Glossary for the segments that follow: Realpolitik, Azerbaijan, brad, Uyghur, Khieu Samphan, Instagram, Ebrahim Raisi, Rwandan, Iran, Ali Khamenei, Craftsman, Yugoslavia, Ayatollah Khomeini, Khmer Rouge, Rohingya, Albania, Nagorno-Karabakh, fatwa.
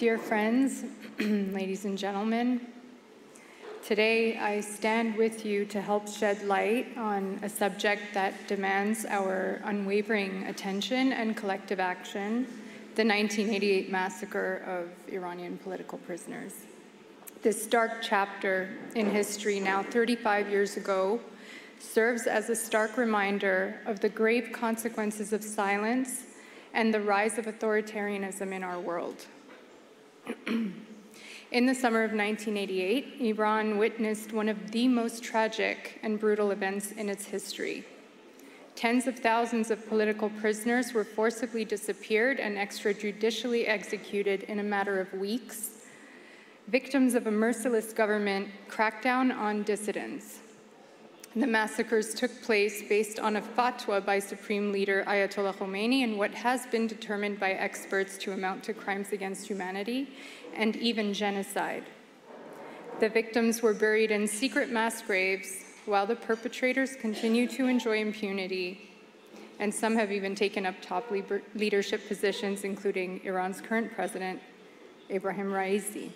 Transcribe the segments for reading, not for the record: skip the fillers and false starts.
Dear friends, ladies and gentlemen, today I stand with you to help shed light on a subject that demands our unwavering attention and collective action, the 1988 massacre of Iranian political prisoners. This dark chapter in history, now 35 years ago, serves as a stark reminder of the grave consequences of silence and the rise of authoritarianism in our world. In the summer of 1988, Iran witnessed one of the most tragic and brutal events in its history. Tens of thousands of political prisoners were forcibly disappeared and extrajudicially executed in a matter of weeks, victims of a merciless government crackdown on dissidents. The massacres took place based on a fatwa by Supreme Leader Ayatollah Khomeini and what has been determined by experts to amount to crimes against humanity and even genocide. The victims were buried in secret mass graves while the perpetrators continue to enjoy impunity, and some have even taken up top leadership positions, including Iran's current president, Ebrahim Raisi.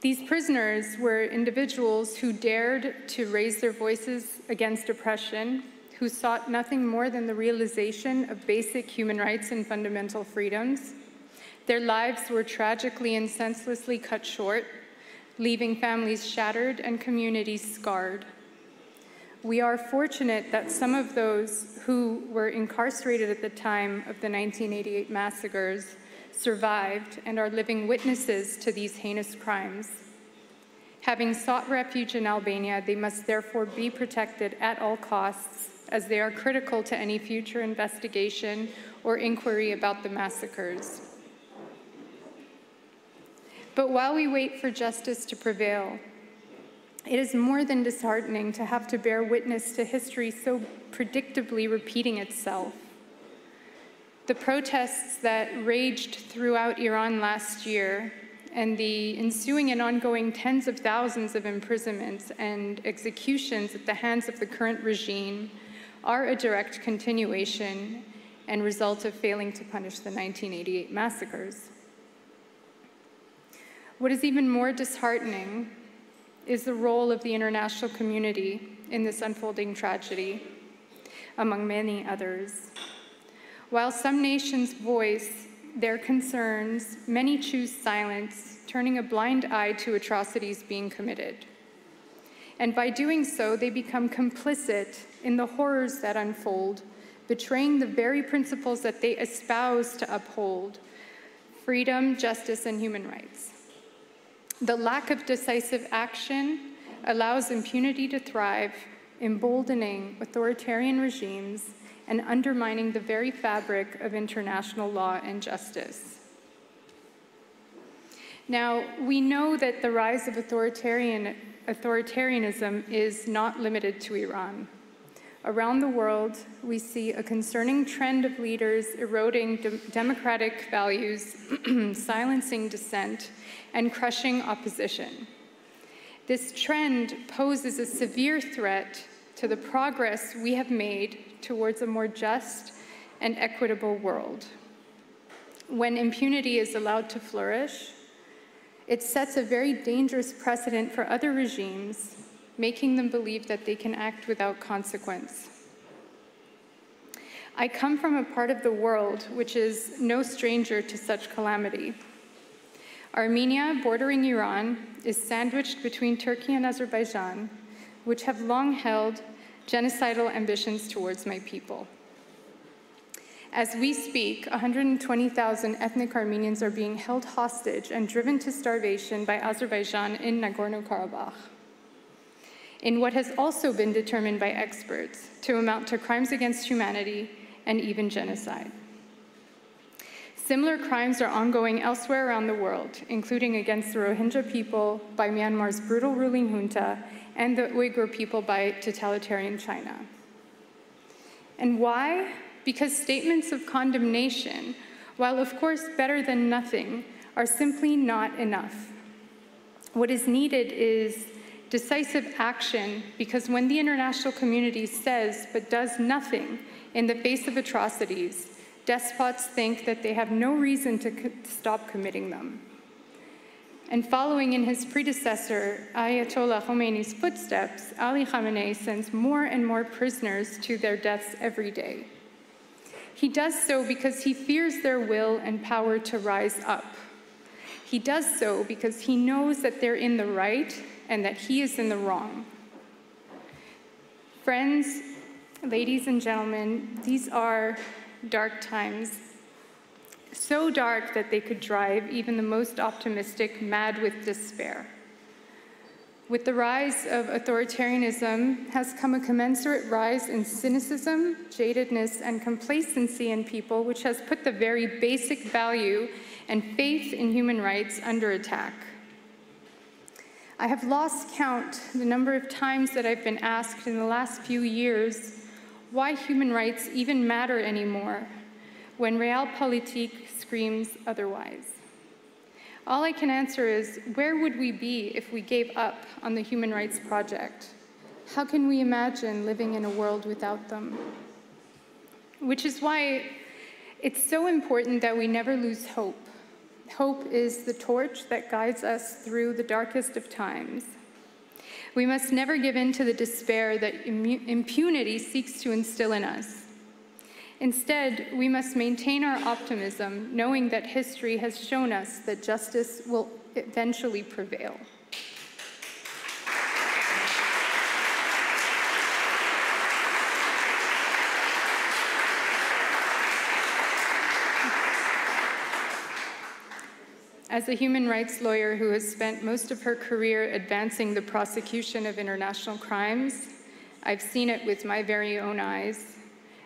These prisoners were individuals who dared to raise their voices against oppression, who sought nothing more than the realization of basic human rights and fundamental freedoms. Their lives were tragically and senselessly cut short, leaving families shattered and communities scarred. We are fortunate that some of those who were incarcerated at the time of the 1988 massacres survived and are living witnesses to these heinous crimes. Having sought refuge in Albania, they must therefore be protected at all costs, as they are critical to any future investigation or inquiry about the massacres. But while we wait for justice to prevail, it is more than disheartening to have to bear witness to history so predictably repeating itself. The protests that raged throughout Iran last year and the ensuing and ongoing tens of thousands of imprisonments and executions at the hands of the current regime are a direct continuation and result of failing to punish the 1988 massacres. What is even more disheartening is the role of the international community in this unfolding tragedy, among many others. While some nations voice their concerns, many choose silence, turning a blind eye to atrocities being committed. And by doing so, they become complicit in the horrors that unfold, betraying the very principles that they espouse to uphold: freedom, justice, and human rights. The lack of decisive action allows impunity to thrive, emboldening authoritarian regimes and undermining the very fabric of international law and justice. Now, we know that the rise of authoritarianism is not limited to Iran. Around the world, we see a concerning trend of leaders eroding democratic values, silencing dissent, and crushing opposition. This trend poses a severe threat to the progress we have made towards a more just and equitable world. When impunity is allowed to flourish, it sets a very dangerous precedent for other regimes, making them believe that they can act without consequence. I come from a part of the world which is no stranger to such calamity. Armenia, bordering Iran, is sandwiched between Turkey and Azerbaijan, which have long held genocidal ambitions towards my people. As we speak, 120,000 ethnic Armenians are being held hostage and driven to starvation by Azerbaijan in Nagorno-Karabakh, in what has also been determined by experts to amount to crimes against humanity and even genocide. Similar crimes are ongoing elsewhere around the world, including against the Rohingya people by Myanmar's brutal ruling junta and the Uyghur people by totalitarian China. And why? Because statements of condemnation, while of course better than nothing, are simply not enough. What is needed is decisive action, because when the international community says but does nothing in the face of atrocities, despots think that they have no reason to stop committing them. And following in his predecessor, Ayatollah Khomeini's footsteps, Ali Khamenei sends more and more prisoners to their deaths every day. He does so because he fears their will and power to rise up. He does so because he knows that they're in the right and that he is in the wrong. Friends, ladies and gentlemen, these are dark times. So dark that they could drive even the most optimistic mad with despair. With the rise of authoritarianism has come a commensurate rise in cynicism, jadedness, and complacency in people, which has put the very basic value and faith in human rights under attack. I have lost count the number of times that I've been asked in the last few years why human rights even matter anymore, when Realpolitik screams otherwise. All I can answer is, where would we be if we gave up on the human rights project? How can we imagine living in a world without them? Which is why it's so important that we never lose hope. Hope is the torch that guides us through the darkest of times. We must never give in to the despair that impunity seeks to instill in us. Instead, we must maintain our optimism, knowing that history has shown us that justice will eventually prevail. As a human rights lawyer who has spent most of her career advancing the prosecution of international crimes, I've seen it with my very own eyes.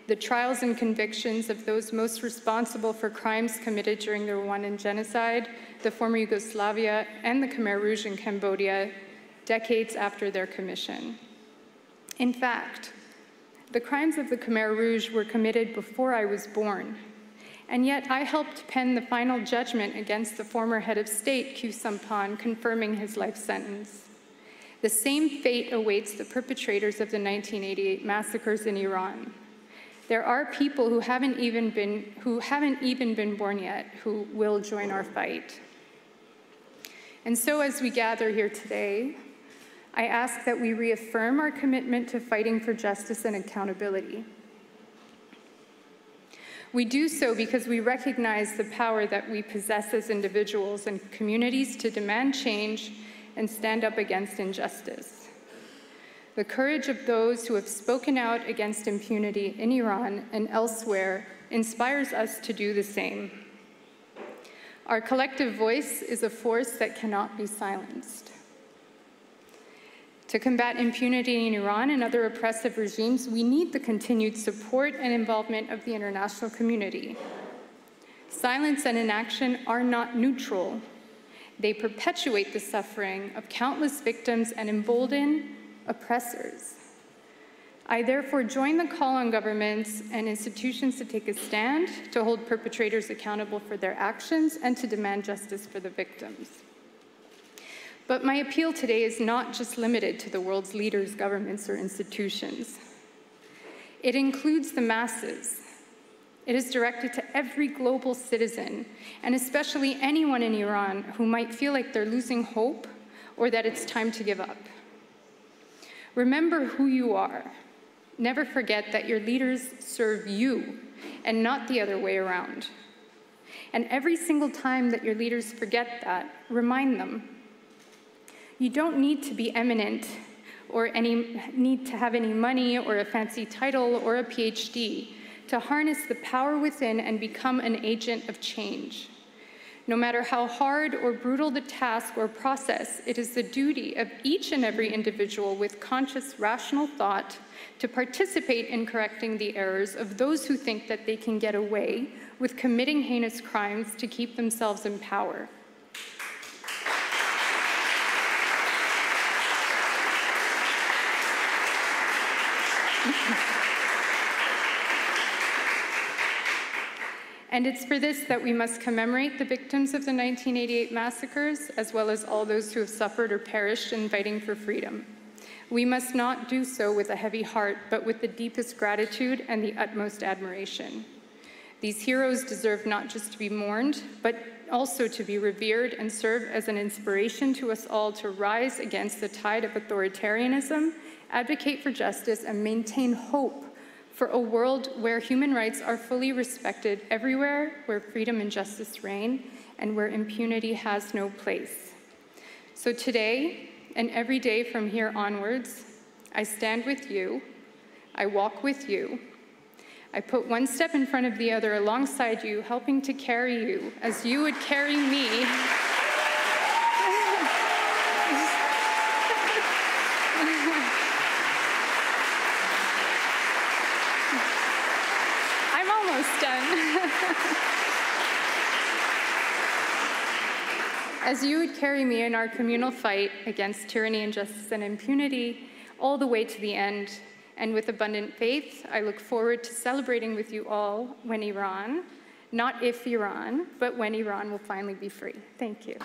The trials and convictions of those most responsible for crimes committed during the Rwandan genocide, the former Yugoslavia, and the Khmer Rouge in Cambodia, decades after their commission. In fact, the crimes of the Khmer Rouge were committed before I was born, and yet I helped pen the final judgment against the former head of state, Khieu Samphan, confirming his life sentence. The same fate awaits the perpetrators of the 1988 massacres in Iran. There are people who haven't even been born yet who will join our fight. And so as we gather here today, I ask that we reaffirm our commitment to fighting for justice and accountability. We do so because we recognize the power that we possess as individuals and communities to demand change and stand up against injustice. The courage of those who have spoken out against impunity in Iran and elsewhere inspires us to do the same. Our collective voice is a force that cannot be silenced. To combat impunity in Iran and other oppressive regimes, we need the continued support and involvement of the international community. Silence and inaction are not neutral. They perpetuate the suffering of countless victims and embolden oppressors. I therefore join the call on governments and institutions to take a stand, to hold perpetrators accountable for their actions, and to demand justice for the victims. But my appeal today is not just limited to the world's leaders, governments, or institutions. It includes the masses. It is directed to every global citizen, and especially anyone in Iran who might feel like they're losing hope or that it's time to give up. Remember who you are. Never forget that your leaders serve you and not the other way around. And every single time that your leaders forget that, remind them. You don't need to be eminent or need to have any money or a fancy title or a PhD to harness the power within and become an agent of change. No matter how hard or brutal the task or process, it is the duty of each and every individual with conscious, rational thought to participate in correcting the errors of those who think that they can get away with committing heinous crimes to keep themselves in power. And it's for this that we must commemorate the victims of the 1988 massacres, as well as all those who have suffered or perished in fighting for freedom. We must not do so with a heavy heart, but with the deepest gratitude and the utmost admiration. These heroes deserve not just to be mourned, but also to be revered and serve as an inspiration to us all to rise against the tide of authoritarianism, advocate for justice, and maintain hope for a world where human rights are fully respected everywhere, where freedom and justice reign, and where impunity has no place. So today, and every day from here onwards, I stand with you, I walk with you, I put one step in front of the other alongside you, helping to carry you as you would carry me. I'm almost done. As you would carry me in our communal fight against tyranny, injustice, and impunity, all the way to the end. And with abundant faith, I look forward to celebrating with you all when Iran, not if Iran, but when Iran will finally be free. Thank you.